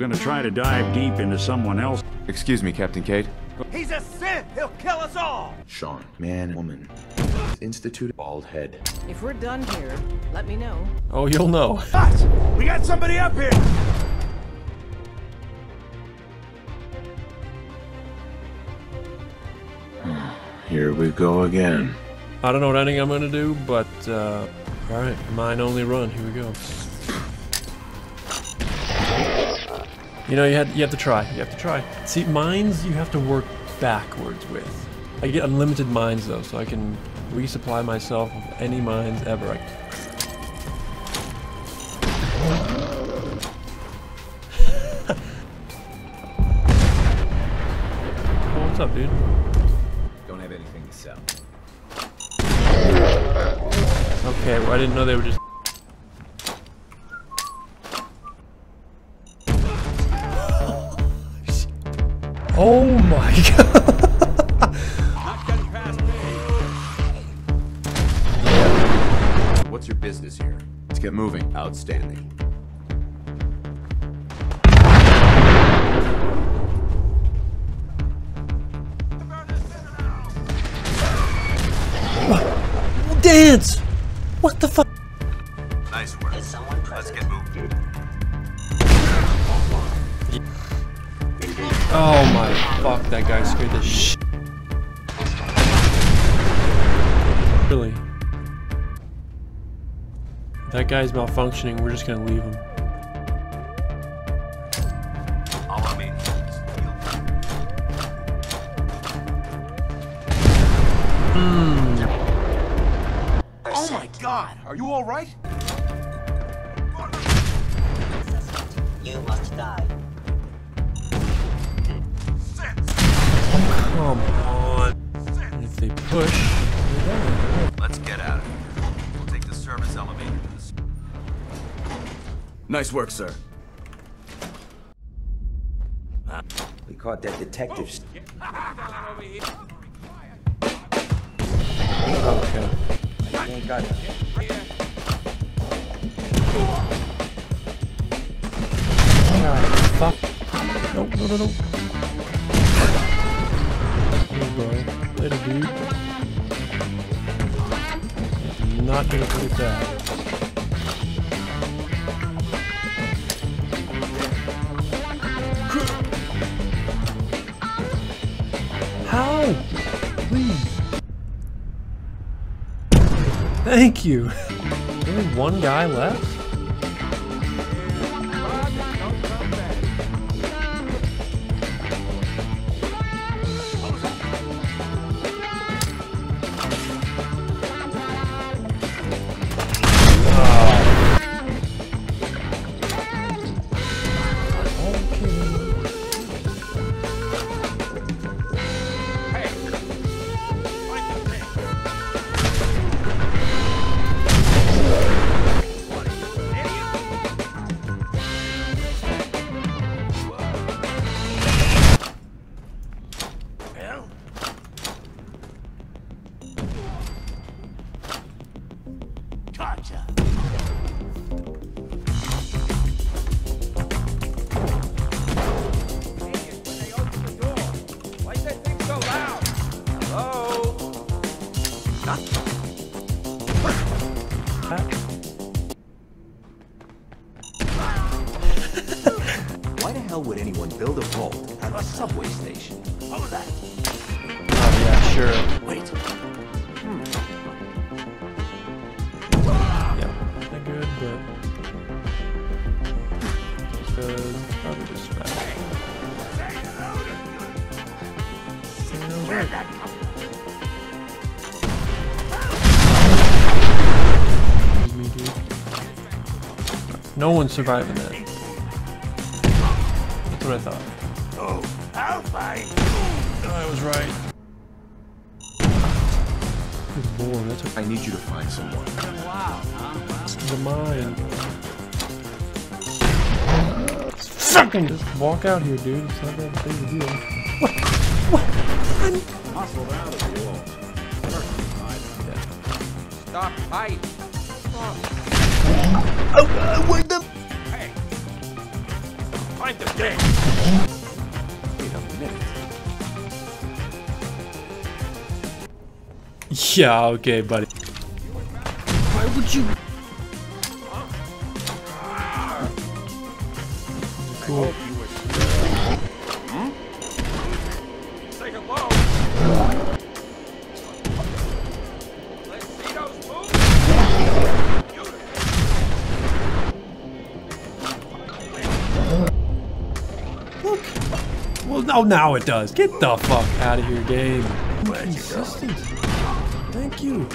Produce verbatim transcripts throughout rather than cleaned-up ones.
gonna try to dive deep into someone else. Excuse me, Captain Kate. He's a synth! He'll kill us all! Sean, man, woman. Institute, bald head. If we're done here, let me know. Oh, you'll know. But we got somebody up here! Here we go again. I don't know what ending I'm gonna do, but, uh... alright, mine only run, here we go. You know, you had you have to try. You have to try. See, mines you have to work backwards with. I get unlimited mines though, so I can resupply myself with any mines ever. I... oh, what's up, dude? Don't have anything to sell. Okay, well I didn't know they were just. Oh my god! What's your business here? Let's get moving. Outstanding. What? Dance! What the fuck? Nice work. Is someone present? Let's get moving, dude. Oh my fuck, that guy scared the sh. Really? That guy's malfunctioning, we're just gonna leave him. All I mean mm. Oh my god, are you alright? You must die. Come on. And if they push, let's get out of here. We'll take the service elevator to this. Nice work, sir. Huh? We caught that detective. Oh, okay. I ain't got it. Fuck. No, no, no, no. Later, dude. I'm not gonna forget that. How? Please. Thank you. Only one guy left? No one's surviving that. That's what I thought. Oh, I'll find you. I was right. Good lord, that's what I need you to find someone. Wow. The mine. Fucking just walk out here, dude. It's not that big a deal. What? What? I'm hustled out of the wall. Stop fighting. Stop. Oh, uh, where the- Hey! Time to dance. Wait a minute. Yeah, okay, buddy. Why would you? Cool. Oh, now it does. Get the fuck out of your game. Consistent. Thank you.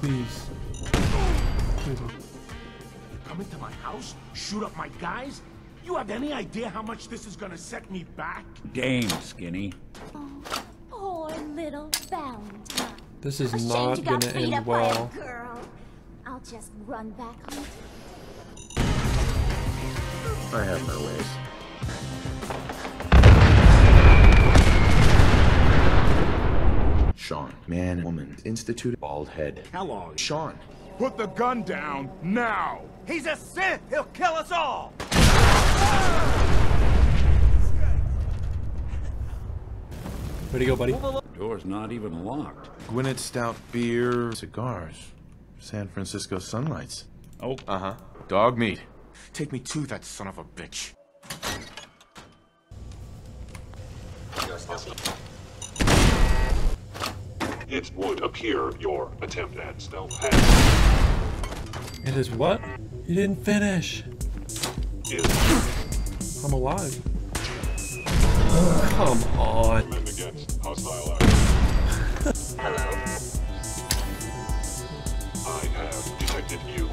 Please. Please. You come into my house, shoot up my guys? You have any idea how much this is gonna set me back? Damn, Skinny. Oh, poor little Valentine. This is Ashamed not gonna end well. I'll just run back home. I have no ways. Sean, man, woman, Institute, bald head. Kalog, Sean. Put the gun down now. He's a Synth. He'll kill us all. Where'd he go, buddy? The door's not even locked. Gwinnett stout beer, cigars, San Francisco sunlights. Oh, uh huh. Dog meat. Take me to that son of a bitch. It would appear your attempt at stealth has. It is what? You didn't finish. Is. I'm alive. Come on. Against hostile action. Hello. I have detected you.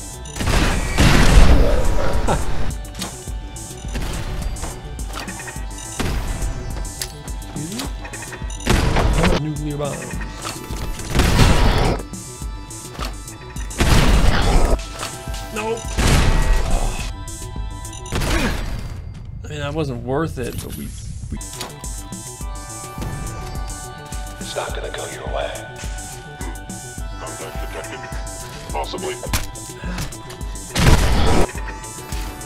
Nuclear bombs. No. Oh. I mean, that wasn't worth it, but we, we. It's not gonna go your way. Contact detected. Possibly.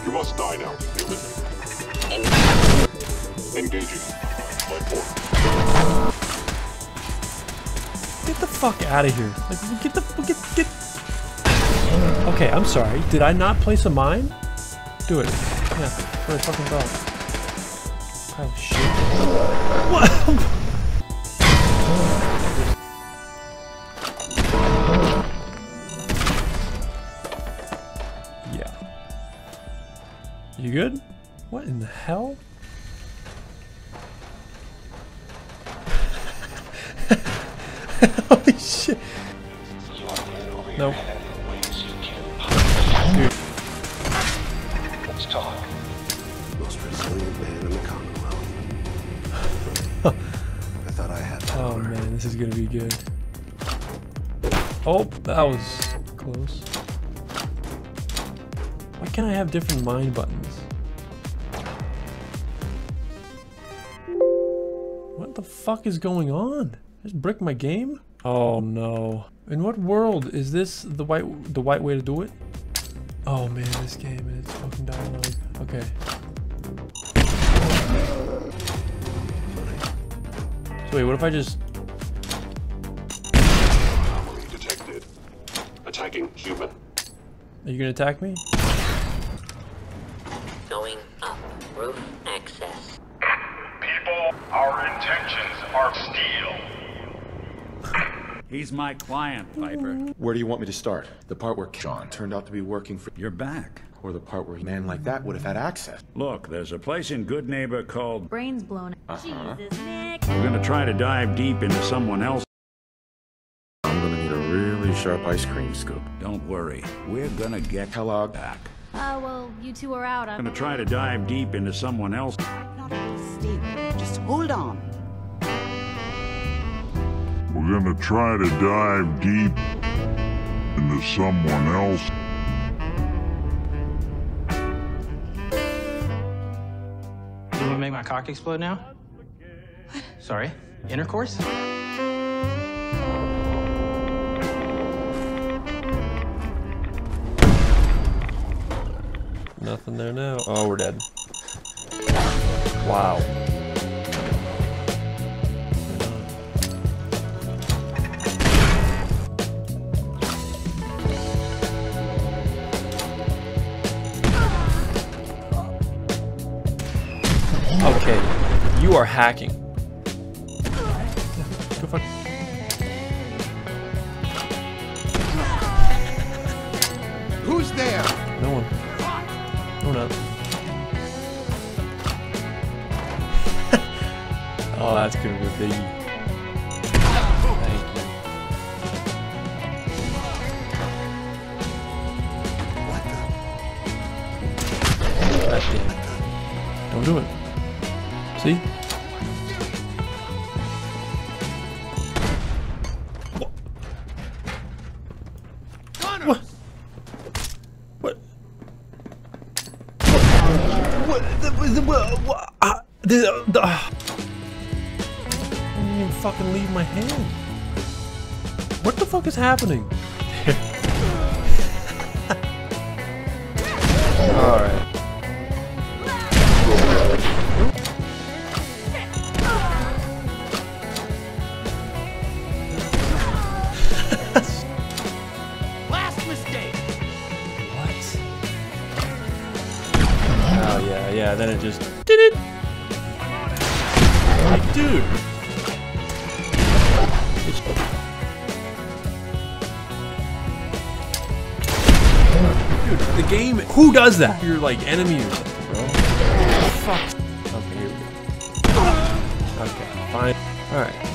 You must die now. Engaging. My port. Get the fuck out of here. Like, get the get get. Okay, I'm sorry. Did I not place a mine? Do it. Yeah, for a fucking dog. Oh shit. What? You good? What in the hell? Holy shit. Nope. Dude. Let's talk. Most resilient man in the Commonwealth. I thought I had that. Oh man, this is gonna be good. Oh, that was close. Why can't I have different mine buttons? What the fuck is going on? Just brick my game? Oh no. In what world is this the white the white way to do it? Oh man, this game is fucking dialogue. Okay. So wait, what if I just anomaly detected. Attacking human. Are you gonna attack me? Going up roof access. People, our intentions are steel. He's my client, Piper. Where do you want me to start? The part where John turned out to be working for your back? Or the part where a man like that would have had access? Look, there's a place in Good Neighbor called Brains Blown. Uh-huh. Jesus, Nick. We're gonna try to dive deep into someone else. I'm gonna need a really sharp ice cream scoop. Don't worry, we're gonna get Kalog back. Oh, uh, well, you two are out. I'm gonna try to dive deep into someone else. Not stable. Just hold on. We're gonna try to dive deep into someone else. You want to make my cock explode now? What? Sorry, intercourse? Nothing there now. Oh, we're dead. Wow. Okay, you are hacking. Go fuck. Who's there? No one. Oh no. Oh, that's gonna be big. Thank you. What the? That thing. Don't do it. See? What? What? What? What? What? I didn't even fucking leave my hand. What the fuck is happening? All right. Yeah, then it just did it. Like, dude. Dude, the game. Who does that? You're like enemy or something, bro. Fuck. Okay, here we go. Okay, fine. All right.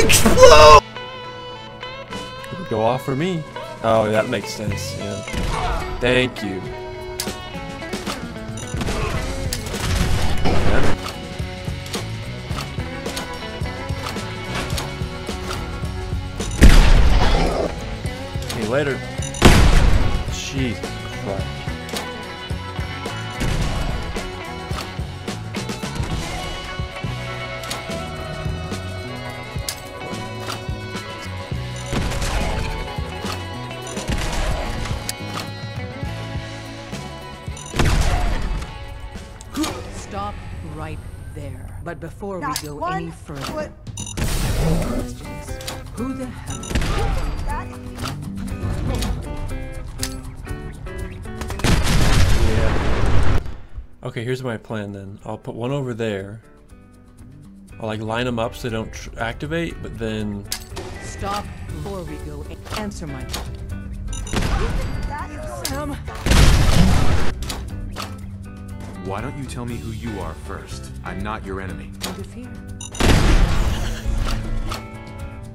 Explode! It would go off for me. Oh, that makes sense. Yeah. Thank you. Yeah. Okay, later. Jesus Christ. Stop right there. But before Not we go any further, who the hell? Yeah. Okay, here's my plan then. I'll put one over there. I'll like line them up so they don't tr activate, but then. Stop before we go. Answer my. Sam. Why don't you tell me who you are first? I'm not your enemy. What is here?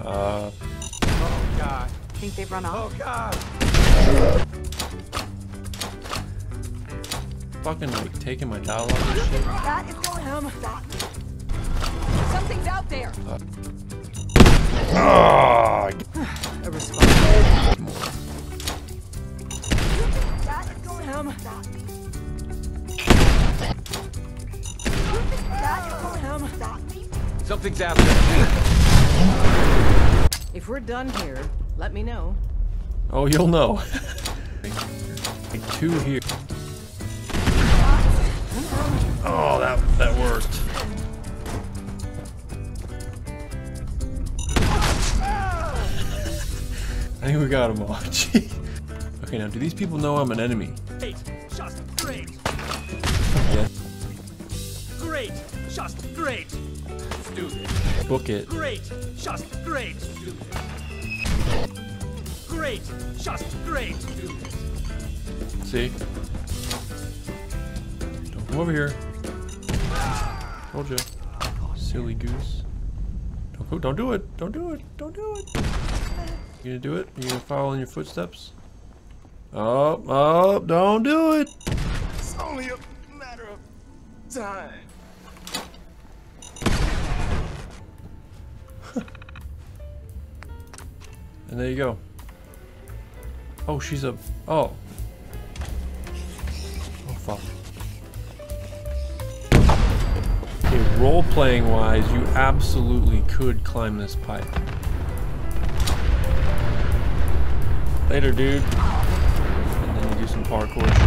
Uh. Oh God! I think they've run off. Oh God! Fucking like taking my dialogue and shit. That is going home. Something's out there. Uh. Oh. A response. That is going home. Something's happening. If we're done here, let me know. Oh, you'll know. Two here. Oh, that that worked. I think we got them all. Gee. Okay, now do these people know I'm an enemy? Eight, just great. Yeah. Great, just great. Stupid. Book it. Great, just great. Stupid. Great, just great. Stupid. See? Don't come over here. Told you. Silly goose. Don't go, don't do it. Don't do it. Don't do it. You gonna do it? You gonna follow in your footsteps? Oh, oh, don't do it. It's only a matter of time. And there you go. Oh, she's a... Oh. Oh, fuck. Okay, role-playing wise, you absolutely could climb this pipe. Later, dude. And then you do some parkour shit.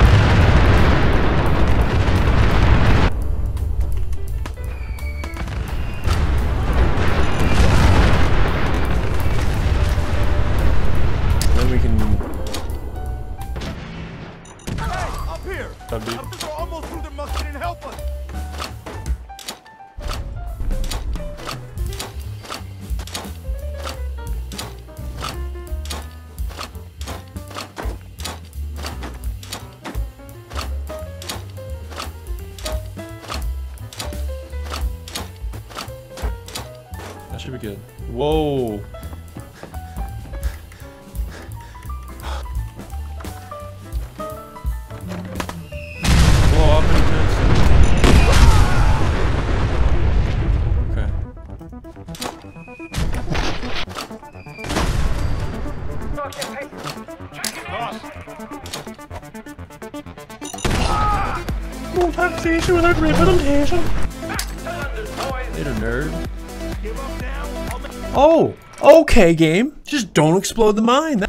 Oh, okay, game. Just don't explode the mine. That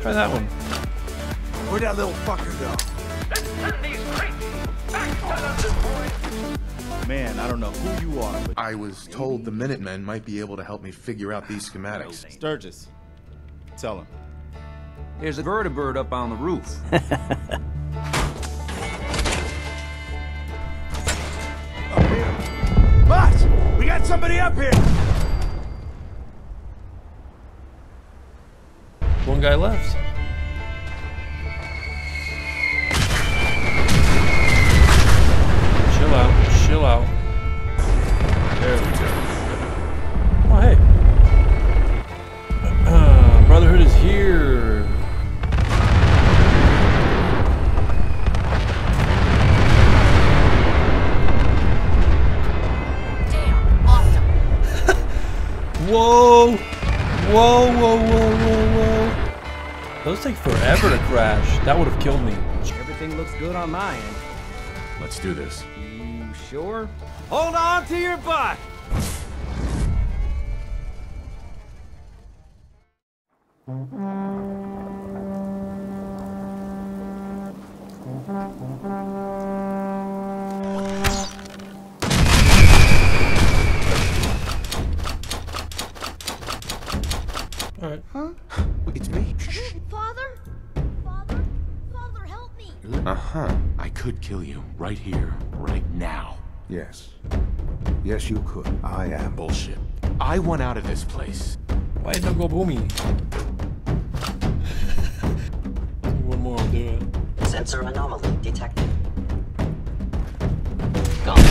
Try that one. Where'd that little fucker go? Man, I don't know who you are. But I was told the Minutemen might be able to help me figure out these schematics. Sturges, tell him. There's a vertibird up on the roof. Boss, we got somebody up here. One guy left. Chill out, chill out. There we go. Oh, hey. Uh, Brotherhood is here. Whoa! Whoa, whoa, whoa, whoa, whoa. Those take forever to crash. That would have killed me. Everything looks good on my end. Let's do this. You sure? Hold on to your butt! Huh? It's me. Father? Father? Father, help me! Uh-huh. I could kill you. Right here. Right now. Yes. Yes, you could. I am. Bullshit. I want out of this place. Why did not go boomy? One more will do it. Sensor anomaly detected. Gone.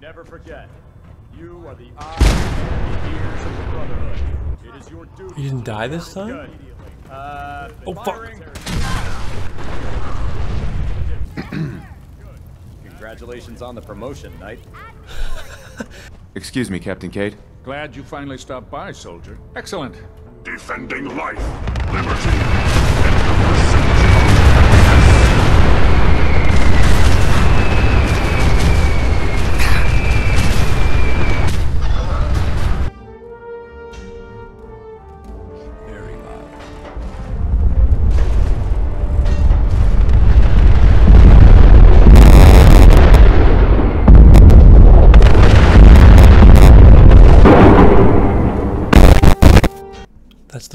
Never forget, you are the eyes and ears of the Brotherhood. It is your duty. You didn't die this time? Uh, oh, fuck. Congratulations on the promotion, Knight. Excuse me, Captain Cade. Glad you finally stopped by, soldier. Excellent. Defending life, liberty, and the pursuit of happiness.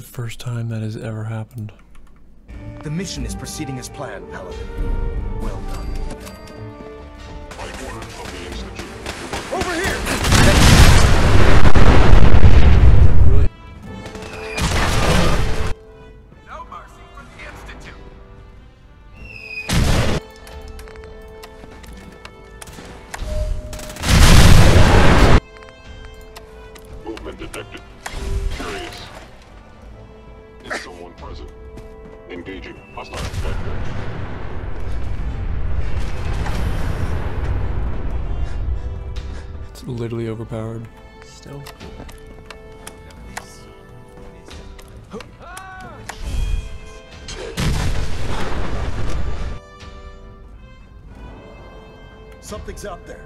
First time that has ever happened. The mission is proceeding as planned, Paladin. Well done. By order of the Institute. Over here! Really? No mercy for the Institute. Movement detected. Curious. Is someone present? Engaging hostile. literally overpowered. Still. Something's out there.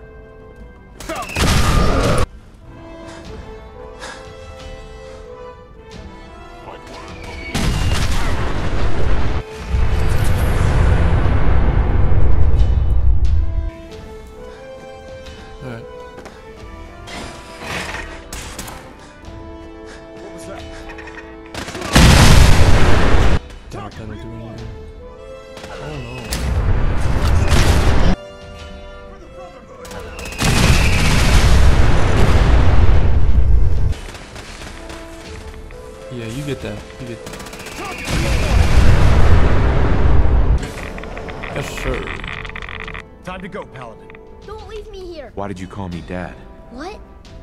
Why did you call me Dad? What?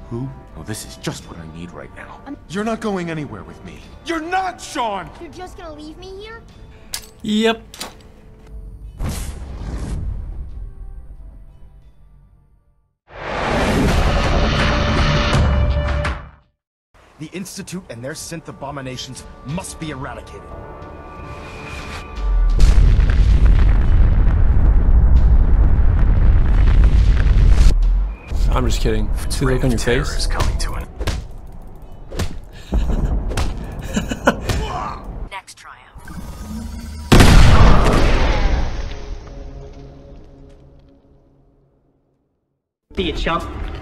Who? Oh, this is just what I need right now. I'm You're not going anywhere with me. You're not, Sean! You're just gonna leave me here? Yep. The Institute and their synth abominations must be eradicated. I'm just kidding. See the look on your face? Is coming to an next triumph. Be a chump.